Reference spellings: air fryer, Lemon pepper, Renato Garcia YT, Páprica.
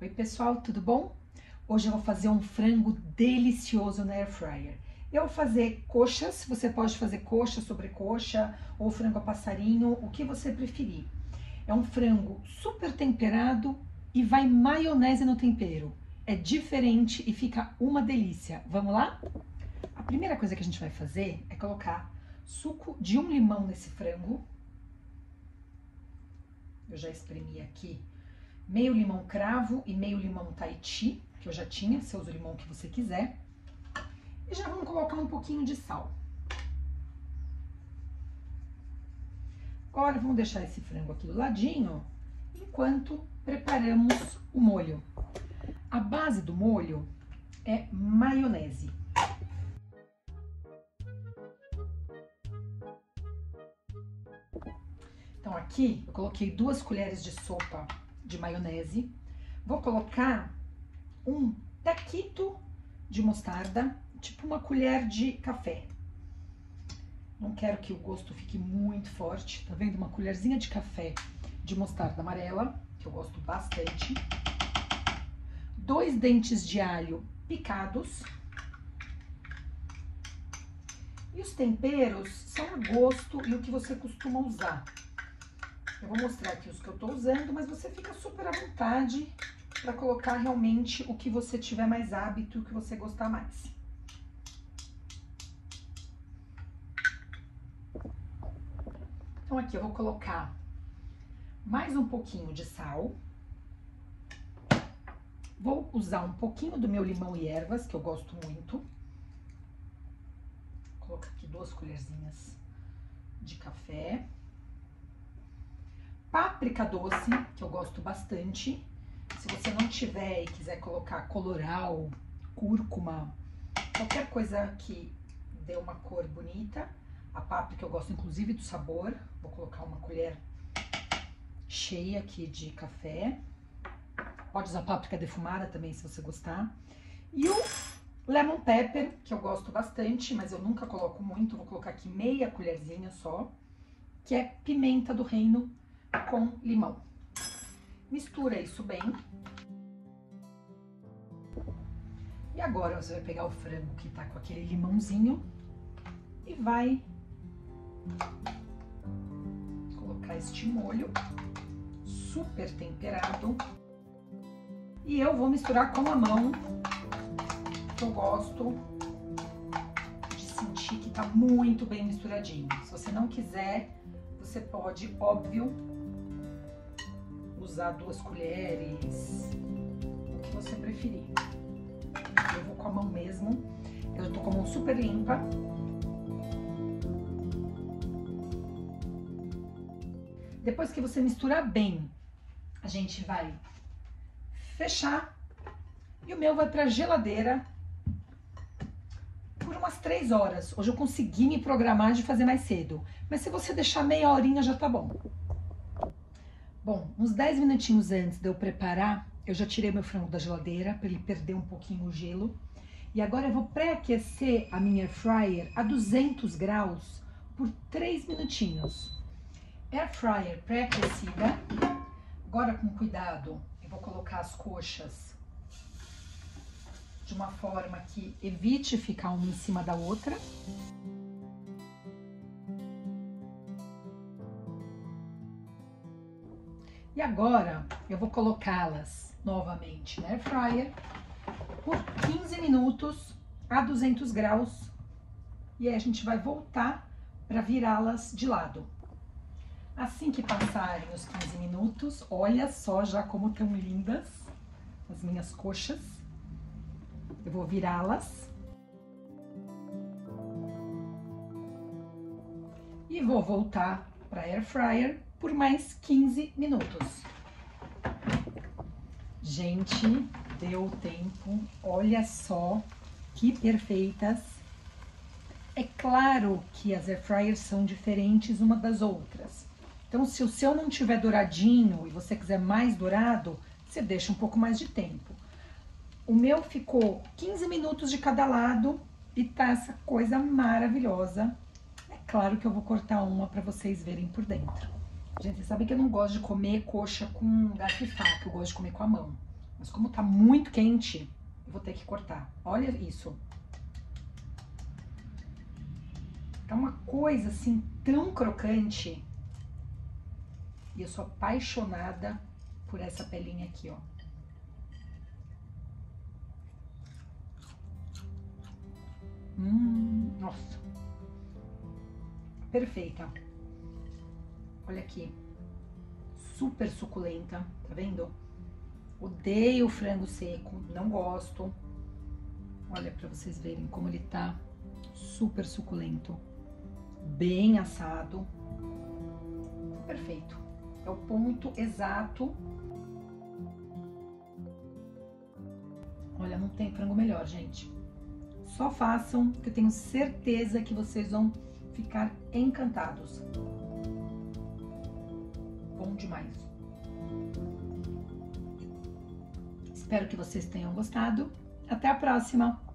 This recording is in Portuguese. Oi pessoal, tudo bom? Hoje eu vou fazer um frango delicioso na air fryer. Eu vou fazer coxas, você pode fazer coxa, sobrecoxa ou frango a passarinho, o que você preferir. É um frango super temperado e vai maionese no tempero. É diferente e fica uma delícia. Vamos lá? A primeira coisa que a gente vai fazer é colocar suco de um limão nesse frango. Eu já espremi aqui meio limão cravo e meio limão Tahiti, que eu já tinha, você usa o limão que você quiser. E já vamos colocar um pouquinho de sal. Agora vamos deixar esse frango aqui do ladinho, enquanto preparamos o molho. A base do molho é maionese. Então aqui eu coloquei 2 colheres de sopa de maionese, vou colocar um taquito de mostarda, tipo uma colher de café. Não quero que o gosto fique muito forte, tá vendo? Uma colherzinha de café de mostarda amarela, que eu gosto bastante. 2 dentes de alho picados. E os temperos são a gosto e o que você costuma usar. Eu vou mostrar aqui os que eu tô usando, mas você fica super à vontade para colocar realmente o que você tiver mais hábito, o que você gostar mais. Então aqui eu vou colocar mais um pouquinho de sal. Vou usar um pouquinho do meu limão e ervas, que eu gosto muito. Vou colocar aqui 2 colherzinhas de café. Páprica doce, que eu gosto bastante. Se você não tiver e quiser colocar colorau, cúrcuma, qualquer coisa que dê uma cor bonita. A páprica eu gosto inclusive do sabor. Vou colocar uma colher cheia aqui de café. Pode usar páprica defumada também, se você gostar. E o lemon pepper, que eu gosto bastante, mas eu nunca coloco muito. Vou colocar aqui meia colherzinha só, que é pimenta do reino com limão. Mistura isso bem. E agora você vai pegar o frango que tá com aquele limãozinho e vai colocar este molho super temperado. E eu vou misturar com a mão, que eu gosto de sentir que tá muito bem misturadinho. Se você não quiser, você pode, óbvio, usar 2 colheres, o que você preferir. Eu vou com a mão mesmo, eu tô com a mão super limpa. Depois que você misturar bem, a gente vai fechar e o meu vai pra geladeira por umas 3 horas. Hoje eu consegui me programar de fazer mais cedo, mas se você deixar meia horinha já tá bom. Bom, uns 10 minutinhos antes de eu preparar, eu já tirei meu frango da geladeira para ele perder um pouquinho o gelo. E agora eu vou pré-aquecer a minha air fryer a 200 graus por 3 minutinhos. Air fryer pré-aquecida. Agora com cuidado, eu vou colocar as coxas de uma forma que evite ficar uma em cima da outra. E agora eu vou colocá-las novamente na air fryer por 15 minutos a 200 graus e aí a gente vai voltar para virá-las de lado. Assim que passarem os 15 minutos, olha só já como estão lindas as minhas coxas. Eu vou virá-las e vou voltar para a air fryer por mais 15 minutos. Gente, deu tempo, olha só que perfeitas. É claro que as air fryers são diferentes uma das outras. Então, se o seu não tiver douradinho e você quiser mais dourado, você deixa um pouco mais de tempo. O meu ficou 15 minutos de cada lado e tá essa coisa maravilhosa. É claro que eu vou cortar uma para vocês verem por dentro. Gente, vocês sabem que eu não gosto de comer coxa com garfo e faca, eu gosto de comer com a mão. Mas como tá muito quente, eu vou ter que cortar. Olha isso. Tá uma coisa assim tão crocante. E eu sou apaixonada por essa pelinha aqui, ó. Nossa. Perfeita. Olha aqui. Super suculenta, tá vendo? Odeio frango seco, não gosto. Olha pra vocês verem como ele tá super suculento. Bem assado. Perfeito. É o ponto exato. Olha, não tem frango melhor, gente. Só façam, que eu tenho certeza que vocês vão ficar encantados. Bom demais. Espero que vocês tenham gostado. Até a próxima!